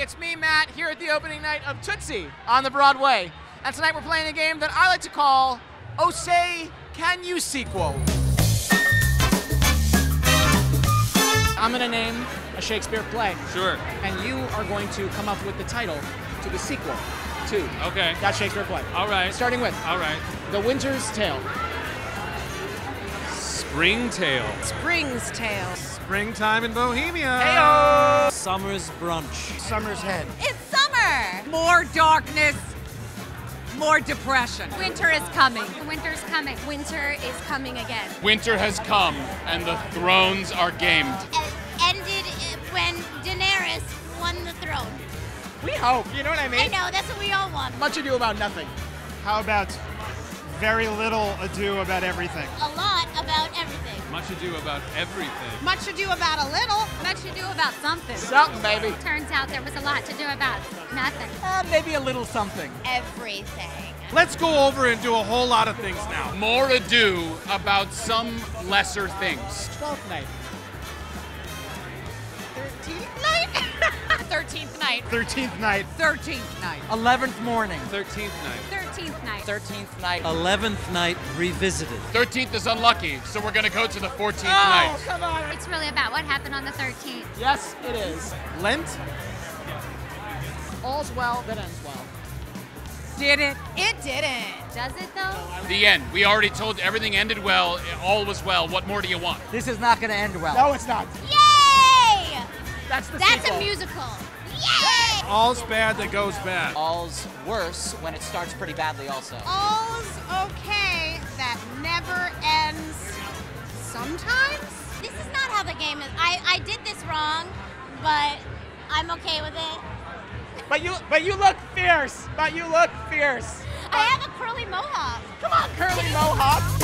it's me, Matt, here at the opening night of Tootsie on the Broadway. And tonight we're playing a game that I like to call, Oh Say, Can You Sequel? I'm gonna name a Shakespeare play. Sure. And you are going to come up with the title to the sequel to that Shakespeare play. All right. Starting with The Winter's Tale. Spring's Tale. Springtime in Bohemia. Heyo! Summer's Brunch. Summer's Head. It's summer! More darkness, more depression. Winter is coming. Winter's coming. Winter is coming again. Winter has come, and the thrones are gamed. It ended when Daenerys won the throne. We hope, you know what I mean? I know, that's what we all want. Much ado about nothing. How about very little ado about everything? A lot about everything. Much ado about everything. Much ado about a little. Much ado about something. Something, baby. Turns out there was a lot to do about nothing. Maybe a little something. Everything. Let's go over and do a whole lot of things now. More ado about some lesser things. 12th night. 13th night? 13th night. 13th night. 13th night. 11th morning. 13th night. 13th night. 13th night. 11th night revisited. 13th is unlucky, so we're gonna go to the 14th night. Oh, come on. It's really about what happened on the 13th. Yes, it is. Lent. All's well that ends well. Did it? It didn't. Does it though? The end. We already told everything ended well. All was well. What more do you want? This is not gonna end well. No, it's not. Yay! That's the sequel. A musical. Yay! All's bad that goes bad. All's worse when it starts pretty badly also. All's okay that never ends sometimes? This is not how the game is. I did this wrong, but I'm okay with it. But you look fierce. I have a curly mohawk. Come on, curly mohawk.